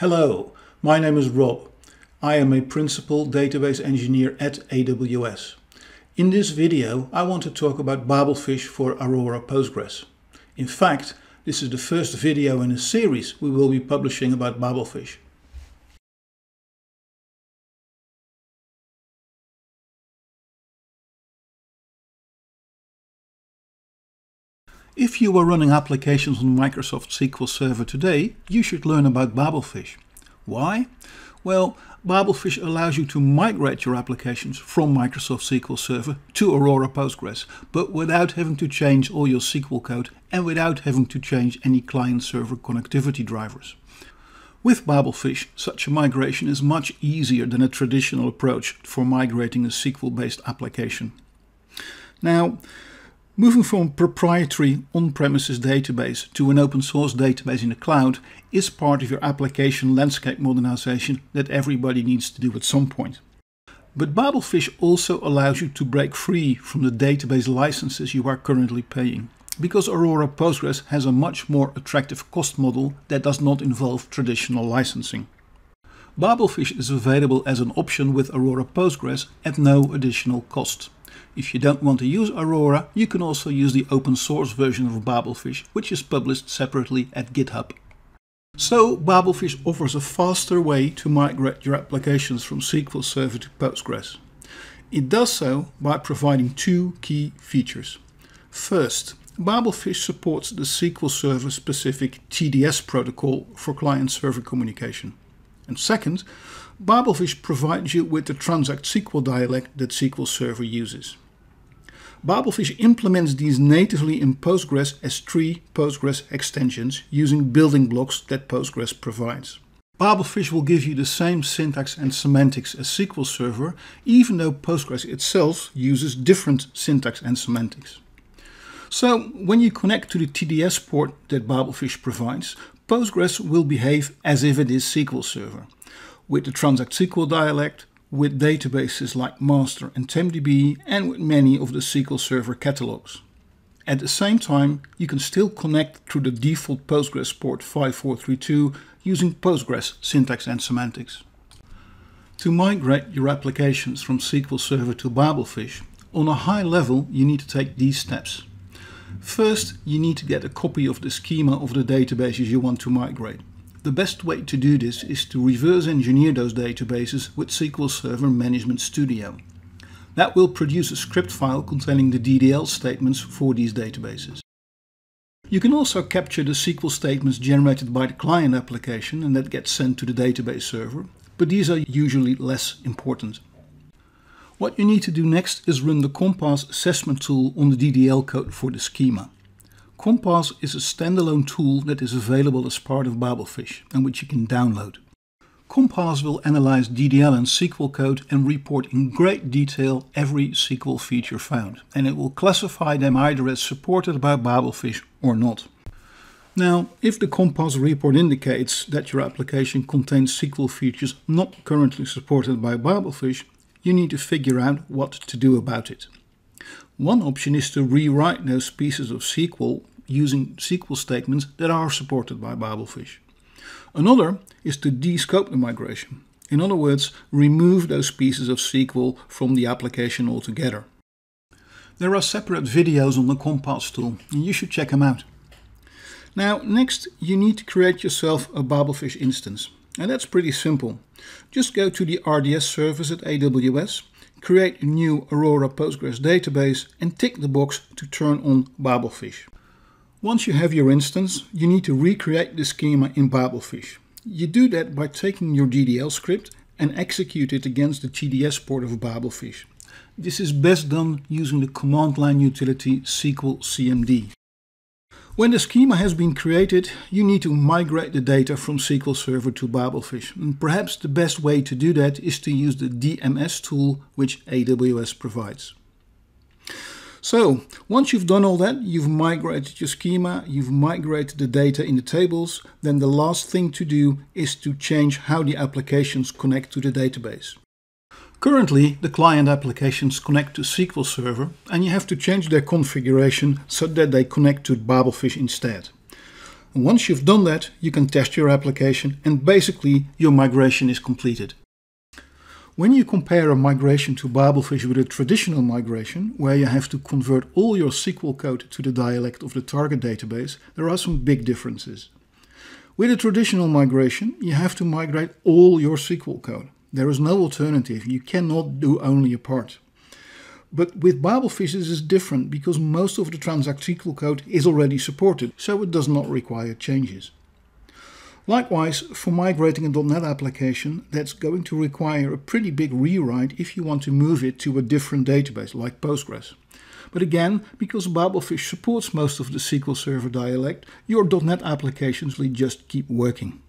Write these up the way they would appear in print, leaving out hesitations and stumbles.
Hello, my name is Rob. I am a Principal Database Engineer at AWS. In this video, I want to talk about Babelfish for Aurora Postgres. In fact, this is the first video in a series we will be publishing about Babelfish. If you are running applications on Microsoft SQL Server today, you should learn about Babelfish. Why? Well, Babelfish allows you to migrate your applications from Microsoft SQL Server to Aurora Postgres, but without having to change all your SQL code and without having to change any client-server connectivity drivers. With Babelfish, such a migration is much easier than a traditional approach for migrating a SQL-based application. Now, moving from a proprietary on-premises database to an open source database in the cloud is part of your application landscape modernization that everybody needs to do at some point. But Babelfish also allows you to break free from the database licenses you are currently paying, because Aurora Postgres has a much more attractive cost model that does not involve traditional licensing. Babelfish is available as an option with Aurora Postgres at no additional cost. If you don't want to use Aurora, you can also use the open source version of Babelfish, which is published separately at GitHub. So Babelfish offers a faster way to migrate your applications from SQL Server to Postgres. It does so by providing two key features. First, Babelfish supports the SQL Server specific TDS protocol for client-server communication. And second, Babelfish provides you with the Transact SQL dialect that SQL Server uses. Babelfish implements these natively in Postgres as three Postgres extensions using building blocks that Postgres provides. Babelfish will give you the same syntax and semantics as SQL Server, even though Postgres itself uses different syntax and semantics. So, when you connect to the TDS port that Babelfish provides, Postgres will behave as if it is SQL Server, with the Transact SQL dialect, with databases like Master and TempDB, and with many of the SQL Server catalogs. At the same time, you can still connect through the default Postgres port 5432 using Postgres syntax and semantics. To migrate your applications from SQL Server to Babelfish, on a high level you need to take these steps. First, you need to get a copy of the schema of the databases you want to migrate. The best way to do this is to reverse engineer those databases with SQL Server Management Studio. That will produce a script file containing the DDL statements for these databases. You can also capture the SQL statements generated by the client application and that gets sent to the database server, but these are usually less important. What you need to do next is run the Compass assessment tool on the DDL code for the schema. Compass is a standalone tool that is available as part of Babelfish and which you can download. Compass will analyze DDL and SQL code and report in great detail every SQL feature found, and it will classify them either as supported by Babelfish or not. Now, if the Compass report indicates that your application contains SQL features not currently supported by Babelfish, you need to figure out what to do about it. One option is to rewrite those pieces of SQL using SQL statements that are supported by Babelfish. Another is to de-scope the migration. In other words, remove those pieces of SQL from the application altogether. There are separate videos on the Compass tool and you should check them out. Now, next you need to create yourself a Babelfish instance. And that's pretty simple. Just go to the RDS service at AWS, create a new Aurora Postgres database and tick the box to turn on Babelfish. Once you have your instance, you need to recreate the schema in Babelfish. You do that by taking your DDL script and execute it against the TDS port of Babelfish. This is best done using the command line utility SQLCMD. When the schema has been created, you need to migrate the data from SQL Server to Babelfish. And perhaps the best way to do that is to use the DMS tool which AWS provides. So, once you've done all that, you've migrated your schema, you've migrated the data in the tables, then the last thing to do is to change how the applications connect to the database. Currently, the client applications connect to SQL Server and you have to change their configuration so that they connect to Babelfish instead. Once you've done that, you can test your application and basically your migration is completed. When you compare a migration to Babelfish with a traditional migration, where you have to convert all your SQL code to the dialect of the target database, there are some big differences. With a traditional migration, you have to migrate all your SQL code. There is no alternative. You cannot do only a part. But with Babelfish, this is different because most of the Transact SQL code is already supported, so it does not require changes. Likewise, for migrating a .NET application, that's going to require a pretty big rewrite if you want to move it to a different database, like Postgres. But again, because Babelfish supports most of the SQL Server dialect, your .NET applications will just keep working.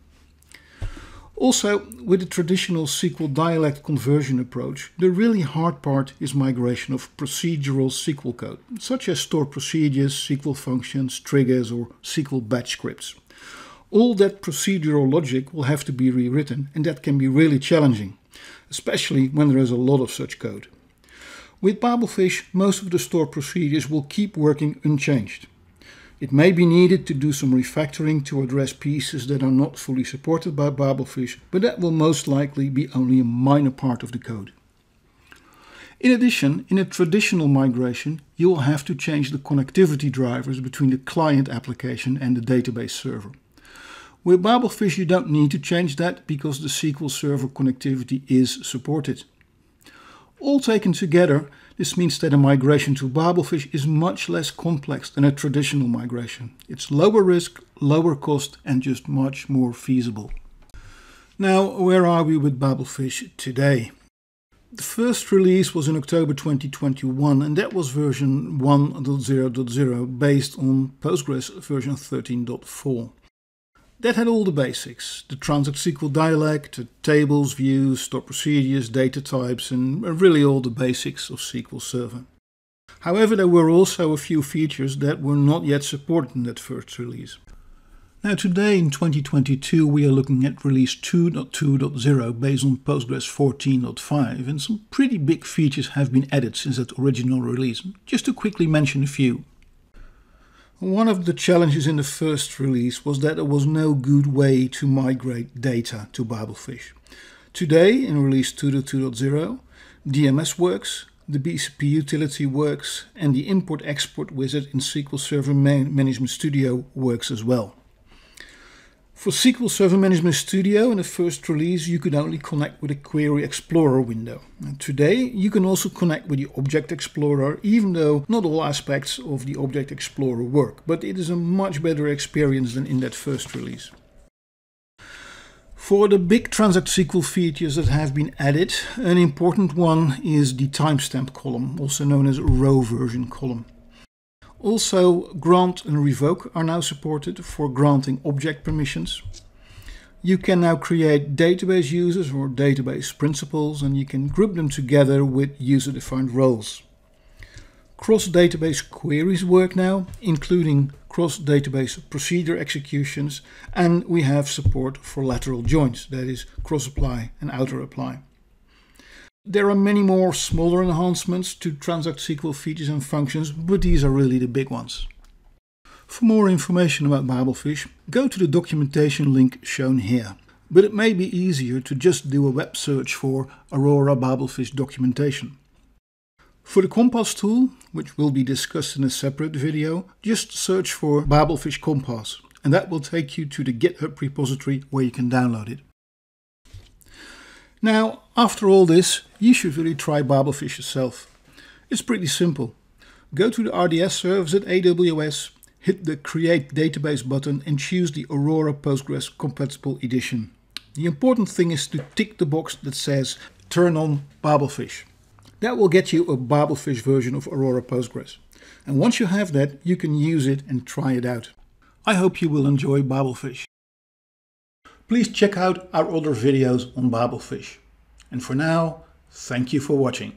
Also, with the traditional SQL dialect conversion approach, the really hard part is migration of procedural SQL code, such as stored procedures, SQL functions, triggers, or SQL batch scripts. All that procedural logic will have to be rewritten, and that can be really challenging, especially when there is a lot of such code. With Babelfish, most of the stored procedures will keep working unchanged. It may be needed to do some refactoring to address pieces that are not fully supported by Babelfish, but that will most likely be only a minor part of the code. In addition, in a traditional migration, you will have to change the connectivity drivers between the client application and the database server. With Babelfish, you don't need to change that because the SQL Server connectivity is supported. All taken together, this means that a migration to Babelfish is much less complex than a traditional migration. It's lower risk, lower cost, and just much more feasible. Now, where are we with Babelfish today? The first release was in October 2021, and that was version 1.0.0 based on Postgres version 13.4. That had all the basics, the Transact SQL dialect, the tables, views, stored procedures, data types, and really all the basics of SQL Server. However, there were also a few features that were not yet supported in that first release. Now today in 2022 we are looking at release 2.2.0 based on Postgres 14.5, and some pretty big features have been added since that original release, just to quickly mention a few. One of the challenges in the first release was that there was no good way to migrate data to Babelfish. Today, in release 2.2.0, DMS works, the BCP utility works, and the import-export wizard in SQL Server Management Studio works as well. For SQL Server Management Studio, in the first release, you could only connect with the Query Explorer window. And today, you can also connect with the Object Explorer, even though not all aspects of the Object Explorer work. But it is a much better experience than in that first release. For the big Transact SQL features that have been added, an important one is the timestamp column, also known as row version column. Also, grant and revoke are now supported for granting object permissions. You can now create database users or database principals, and you can group them together with user-defined roles. Cross-database queries work now, including cross-database procedure executions, and we have support for lateral joins, that is cross-apply and outer-apply. There are many more smaller enhancements to Transact SQL features and functions, but these are really the big ones. For more information about Babelfish, go to the documentation link shown here. But it may be easier to just do a web search for Aurora Babelfish documentation. For the Compass tool, which will be discussed in a separate video, just search for Babelfish Compass, and that will take you to the GitHub repository where you can download it. Now, after all this, you should really try Babelfish yourself. It's pretty simple. Go to the RDS service at AWS, hit the Create Database button and choose the Aurora PostgreSQL Compatible Edition. The important thing is to tick the box that says Turn on Babelfish. That will get you a Babelfish version of Aurora PostgreSQL. And once you have that, you can use it and try it out. I hope you will enjoy Babelfish. Please check out our other videos on Babelfish. And for now, thank you for watching.